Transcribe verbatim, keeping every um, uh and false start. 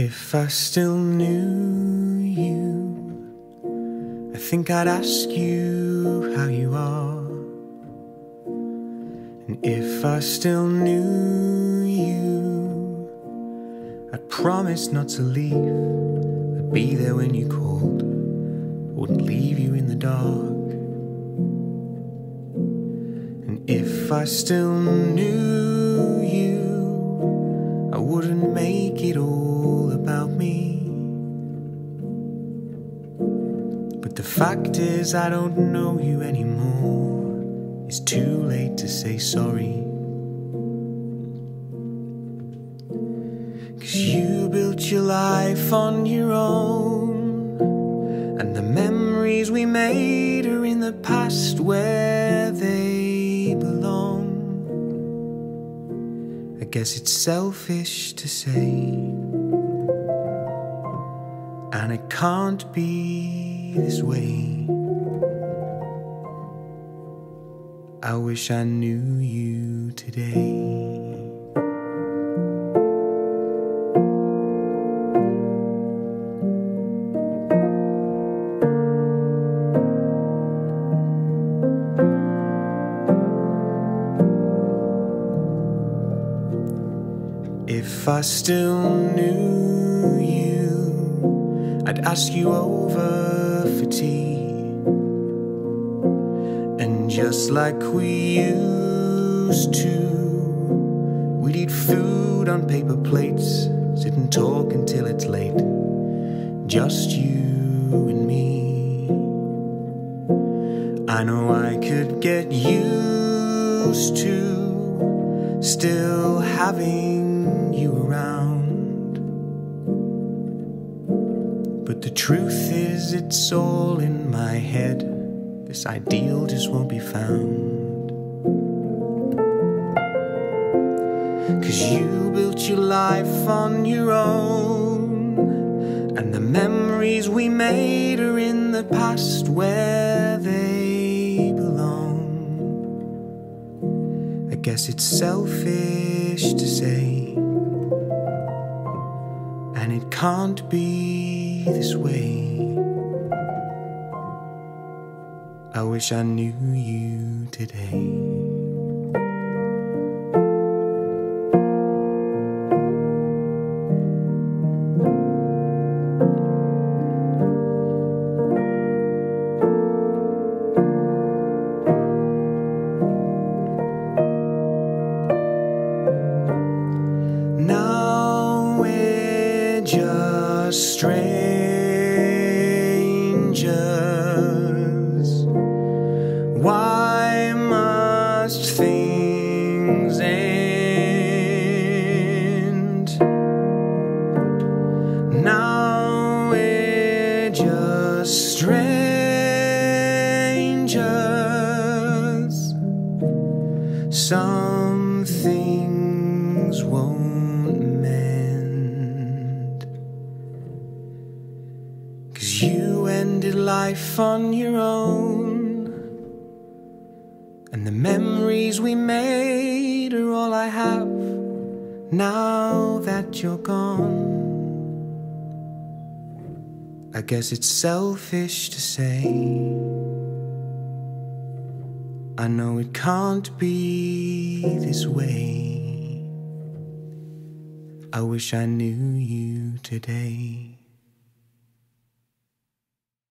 If I still knew you, I think I'd ask you how you are. And if I still knew you, I'd promise not to leave. I'd be there when you called, I wouldn't leave you in the dark. And if I still knew you, I wouldn't make it all about me. But the fact is I don't know you anymore. It's too late to say sorry, 'cause you built your life on your own, and the memories we made are in the past where they belong. I guess it's selfish to say, and it can't be this way. I wish I knew you today. If I still knew you, I'd ask you over for tea, and just like we used to, we'd eat food on paper plates, sit and talk until it's late, just you and me. I know I could get used to still having you around, but the truth is it's all in my head. This ideal just won't be found, 'cause you built your life on your own, and the memories we made are in the past where they belong. I guess it's selfish to say, and it can't be this way. I wish I knew you today. Strangers, why must things end? Now we're just strangers. Some things won't mend, 'cause you ended life on your own, and the memories we made are all I have now that you're gone. I guess it's selfish to say, I know it can't be this way. I wish I knew you today.